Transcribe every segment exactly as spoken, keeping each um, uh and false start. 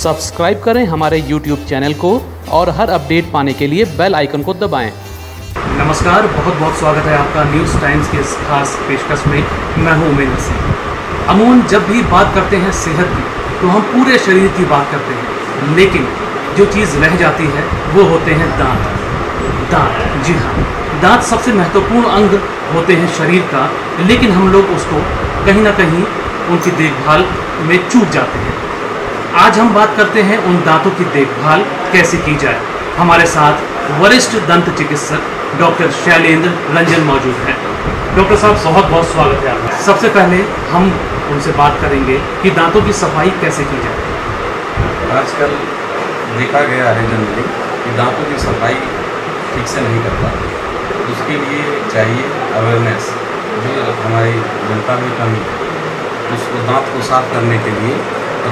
Subscribe करें हमारे YouTube channel को और हर अपडेट पाने के लिए बेल आइकन को दबाएं। नमस्कार, बहुत बहुत स्वागत है आपका न्यूज टाइम्स के इस खास पेशकश में। मैं हूँ उमेंद्र सिंह। अमूमन जब भी बात करते हैं सेहत की तो हम पूरे शरीर की बात करते हैं, लेकिन जो चीज़ रह जाती है वो होते हैं दांत। दांत, जी हाँ, दांत सबसे महत्वपूर्ण अंग होते हैं शरीर का, लेकिन हम लोग उसको कहीं ना कहीं उनकी देखभाल में चूक जाते हैं। आज हम बात करते हैं उन दांतों की देखभाल कैसे की जाए। हमारे साथ वरिष्ठ दंत चिकित्सक डॉक्टर शैलेंद्र रंजन मौजूद हैं। डॉक्टर साहब, बहुत बहुत स्वागत है आपका। सबसे पहले हम उनसे बात करेंगे कि दांतों की सफाई कैसे की जाए। आजकल देखा गया है जनरली कि दांतों की सफाई ठीक से नहीं करता, उसके लिए चाहिए अवेयरनेस जो हमारी जनता में कमी है। उसको दांत को साफ करने के लिए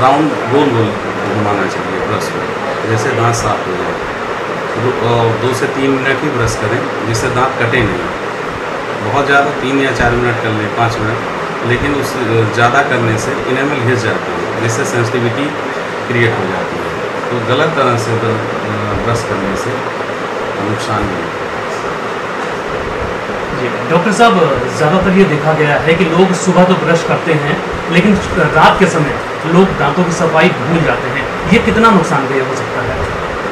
राउंड गोल गोल घुमाना चाहिए ब्रश को, जैसे दांत साफ हो जाए। दो से तीन मिनट ही ब्रश करें जिससे दांत कटे नहीं। बहुत ज़्यादा तीन या चार मिनट कर लें, पाँच मिनट, लेकिन उस ज़्यादा करने से इनेमल घिस जाती है जिससे सेंसिटिविटी क्रिएट हो जाती है। तो गलत तरह से ब्रश करने से नुकसान नहीं होता। जी डॉक्टर साहब, ज़्यादातर ये देखा गया है कि लोग सुबह तो ब्रश करते हैं लेकिन रात के समय लोग दांतों की सफाई भूल जाते हैं। ये कितना नुकसानदेह हो सकता है?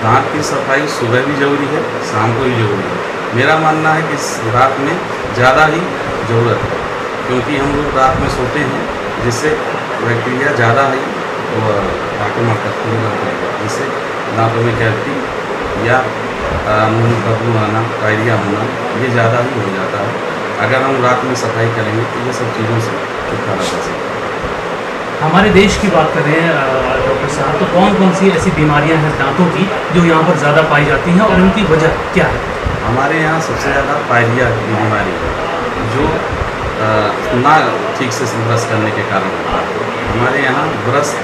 दांत की सफाई सुबह भी जरूरी है, शाम को भी जरूरी है। मेरा मानना है कि रात में ज़्यादा ही ज़रूरत है, क्योंकि हम लोग रात में सोते हैं जिससे बैक्टीरिया ज़्यादा ही आक्रमण करती है दांतों में, जिससे दांतों में कैविटी या मुँह का बदबू आना, डायरिया होना, ये ज़्यादा ही हो जाता है। अगर हम रात में सफाई करेंगे तो ये सब चीज़ों से छुटकारा पा सकते हैं। हमारे देश की बात करें डॉक्टर साहब, तो कौन कौन सी ऐसी बीमारियां हैं दांतों की जो यहाँ पर ज़्यादा पाई जाती हैं और उनकी वजह क्या है? हमारे यहाँ सबसे ज़्यादा पायरिया की बीमारी है जो ना ठीक से ब्रश करने के कारण होता है। हमारे यहाँ ब्रश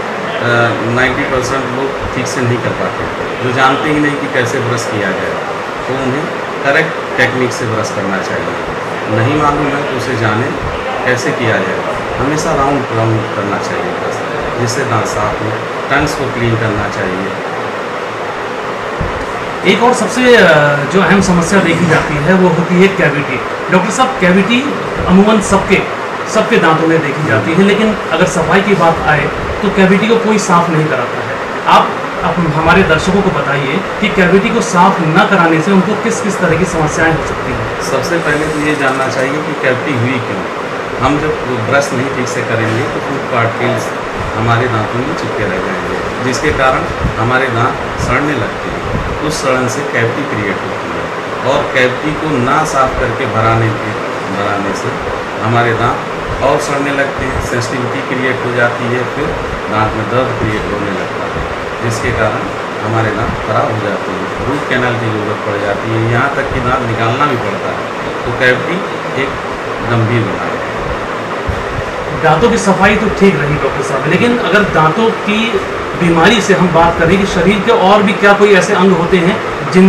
नाइन्टी परसेंट लोग ठीक से नहीं कर पाते, जो जानते ही नहीं कि कैसे ब्रश किया जाए। तो उन्हें करेक्ट टेक्निक से ब्रश करना चाहिए। नहीं मालूम है तो उसे जाने कैसे किया जाए। हमेशा राउंड राउंड करना चाहिए बस, जिससे दांत साफ हो। टंग्स को क्लीन करना चाहिए। एक और सबसे जो अहम समस्या देखी जाती है वो होती है कैविटी। डॉक्टर साहब, कैविटी अमूमन सबके सबके दांतों में देखी जाती है, लेकिन अगर सफाई की बात आए तो कैविटी को कोई साफ नहीं कराता है। आप, आप हमारे दर्शकों को बताइए कि कैविटी को साफ न कराने से उनको किस किस तरह की समस्याएँ हो सकती हैं। सबसे पहले तो ये जानना चाहिए कि कैविटी हुई क्यों। हम जब ब्रश नहीं ठीक से करेंगे तो फूड पार्टिकल्स हमारे दांतों में चिपके रह जाएंगे, जिसके कारण हमारे दांत सड़ने लगते हैं। उस सड़न से कैविटी क्रिएट होती है, और कैविटी को ना साफ करके भराने के भराने से हमारे दांत और सड़ने लगते हैं। सेंसिटिविटी क्रिएट हो जाती है, फिर दांत में दर्द क्रिएट होने लगता है, जिसके कारण हमारे दांत खराब हो जाते हैं। रूट कैनाल की जरूरत पड़ जाती है, यहाँ तक कि दांत निकालना भी पड़ता है। तो कैविटी एक गंभीर बीमारी। दांतों की सफाई तो ठीक रही डॉक्टर साहब, लेकिन अगर दांतों की बीमारी से हम बात करें कि शरीर के और भी क्या कोई ऐसे अंग होते हैं जिन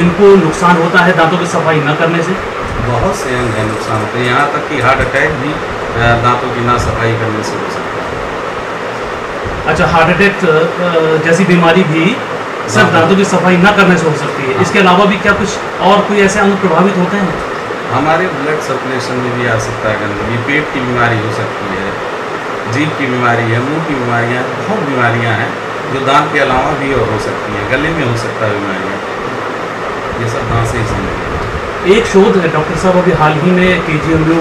जिनको नुकसान होता है दांतों की सफाई न करने से? बहुत से अंग हैं नुकसान होते हैं, यहाँ तक कि हार्ट अटैक भी दांतों की ना सफाई करने से हो सकता है। अच्छा, हार्ट अटैक जैसी बीमारी भी सिर्फ दांतों की सफाई ना करने से हो सकती है। इसके अलावा भी क्या कुछ और कोई ऐसे अंग प्रभावित होते हैं? हमारे ब्लड सर्कुलेशन में भी आ सकता है गंदगी। पेट की बीमारी हो सकती है, जीभ की बीमारी है, मुंह की बीमारियाँ, बहुत बीमारियाँ हैं जो दांत के अलावा भी और हो सकती हैं। गले में हो सकता है बीमारियाँ, ये सब दांत से ही संबंधित। एक शोध है डॉक्टर साहब अभी हाल ही में के जी एमयू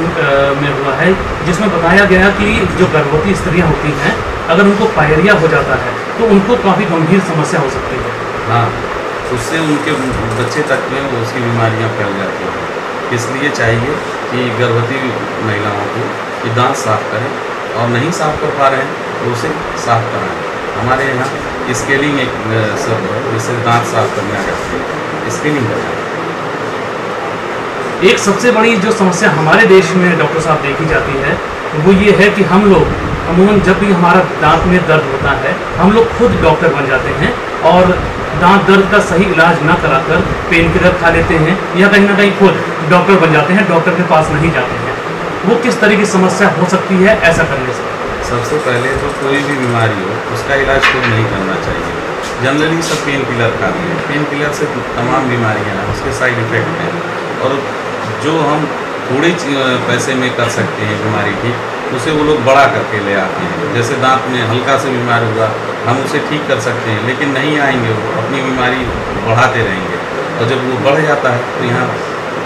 में हुआ है, जिसमें बताया गया कि जो गर्भवती स्त्रियाँ होती हैं अगर उनको पायरिया हो जाता है तो उनको काफ़ी गंभीर समस्या हो सकती है। हाँ, उससे उनके बच्चे तक में उसकी बीमारियाँ फैल जाती हैं। इसलिए चाहिए कि गर्भवती महिलाओं को कि दांत साफ करें, और नहीं साफ कर पा रहे हैं तो उसे साफ कराएं। हमारे यहाँ स्केलिंग एक शब्द है जिससे दांत साफ करना करते हैं, स्केलिंग कराएं। एक सबसे बड़ी जो समस्या हमारे देश में डॉक्टर साहब देखी जाती है वो ये है कि हम लोग अमूमन जब भी हमारा दांत में दर्द होता है हम लोग खुद डॉक्टर बन जाते हैं और दांत दर्द का सही इलाज ना कराकर पेन किलर खा लेते हैं या कहीं ना कहीं खुद डॉक्टर बन जाते हैं, डॉक्टर के पास नहीं जाते हैं। वो किस तरह की समस्या हो सकती है ऐसा करने से? सबसे पहले तो कोई भी बीमारी हो उसका इलाज खुद नहीं करना चाहिए। जनरली सब पेन किलर खाते हैं, पेन किलर से तमाम बीमारियां हैं, उसके साइड इफ़ेक्ट हैं, और जो हम थोड़े पैसे में कर सकते हैं बीमारी ठीक, उसे वो लोग बड़ा करके ले आते हैं। जैसे दांत में हल्का से बीमार हुआ, हम उसे ठीक कर सकते हैं, लेकिन नहीं आएंगे वो, अपनी बीमारी बढ़ाते रहेंगे, और जब वो बढ़ जाता है तो यहाँ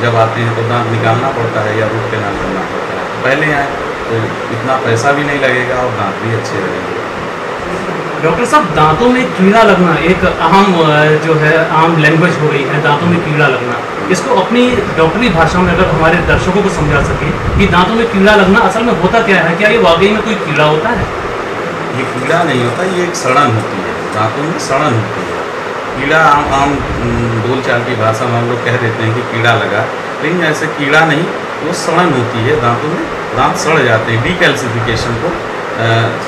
जब आते हैं तो दांत निकालना पड़ता है या रूट कैनाल करना पड़ता है। पहले आए तो इतना पैसा भी नहीं लगेगा और दांत भी अच्छे रहेंगे। डॉक्टर साहब, दांतों में कीड़ा लगना एक अहम जो है आम लैंग्वेज हो गई है, दांतों में कीड़ा लगना। इसको अपनी डॉक्टरी भाषा में अगर हमारे दर्शकों को समझा सके कि दांतों में कीड़ा लगना असल में होता क्या है, क्या ये वाकई में कोई कीड़ा होता है? ये कीड़ा नहीं होता, ये एक सड़न होती है, दांतों में सड़न होती है। कीड़ा आम आम बोलचाल की भाषा में हम लोग कह देते हैं कि कीड़ा लगा, लेकिन ऐसे कीड़ा नहीं, वो सड़न होती है दांतों में, दांत सड़ जाते हैं। डीकैल्सिफिकेशन को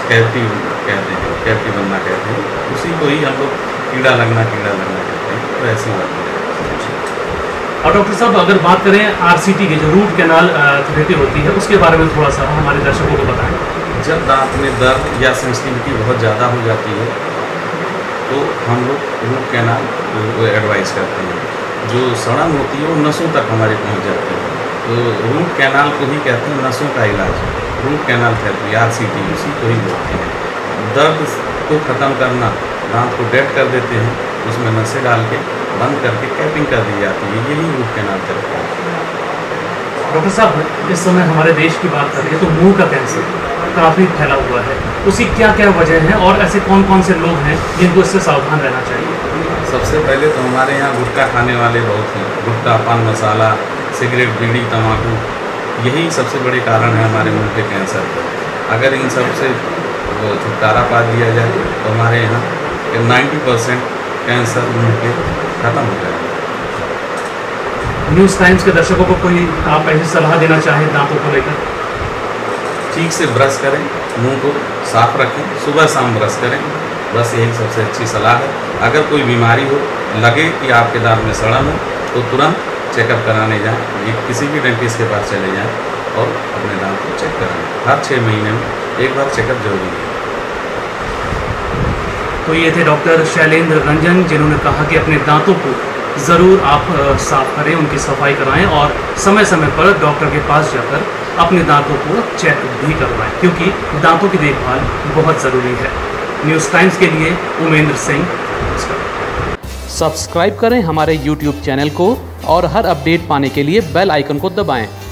कैविटी कहते हैं, कैविटी बनना कहते हैं, उसी को ही हम लोग कीड़ा लगना कीड़ा लगना कहते हैं, तो ऐसी बात है। और डॉक्टर साहब, अगर बात करें आरसीटी के, जो रूट कैनाल थेरेपी होती है, उसके बारे में थोड़ा सा हमारे दर्शकों को बताएं। जब दांत में दर्द या सेंसिटिविटी बहुत ज़्यादा हो जाती है तो हम लोग रूट कैनाल को एडवाइस करते हैं। जो सड़न होती है वो नसों तक हमारे पहुंच जाती है, तो रूट कैनाल को ही कहते हैं नसों का इलाज, रूट कैनाल थेरेपी आरसीटी उसी को ही बोलते हैं। दर्द को ख़त्म करना, दांत को डेड कर देते हैं, उसमें नसें डाल के बंद करके कैपिंग कर दी जाती है, यही रूट कैनाल थेरेपी है। डॉक्टर साहब, इस समय हमारे देश की बात करें तो मुंह का कैंसर काफ़ी फैला हुआ है, उसकी क्या क्या वजह है और ऐसे कौन कौन से लोग हैं जिनको इससे सावधान रहना चाहिए? सबसे पहले तो हमारे यहाँ गुटखा खाने वाले बहुत हैं, गुटखा, पान मसाला, सिगरेट, बीड़ी, तम्बाकू, यही सबसे बड़े कारण है हमारे मुँह के कैंसर का। अगर इन सबसे छुटकारा पा दिया जाए तो हमारे यहाँ नाइन्टी परसेंट कैंसर मुँह के ख़त्म हो जाएगा। न्यूज़ टाइम्स के दर्शकों को कोई आप ऐसी सलाह देना चाहें दांतों को लेकर? ठीक से ब्रश करें, मुंह को साफ रखें, सुबह शाम ब्रश करें, बस यही सबसे अच्छी सलाह है। अगर कोई बीमारी हो, लगे कि आपके दांत में सड़न हो, तो तुरंत चेकअप कराने जाएं, किसी भी डेंटिस्ट के पास चले जाएं और अपने दांत को चेक कराएँ। हर छः महीने में एक बार चेकअप जरूरी है। तो ये थे डॉक्टर शैलेंद्र रंजन, जिन्होंने कहा कि अपने दांतों को ज़रूर आप साफ करें, उनकी सफाई कराएं और समय समय पर डॉक्टर के पास जाकर अपने दांतों को चेक भी करवाएं, क्योंकि दांतों की देखभाल बहुत ज़रूरी है। न्यूज़ टाइम्स के लिए उमेंद्र सिंह। सब्सक्राइब करें हमारे यूट्यूब चैनल को और हर अपडेट पाने के लिए बेल आइकन को दबाएँ।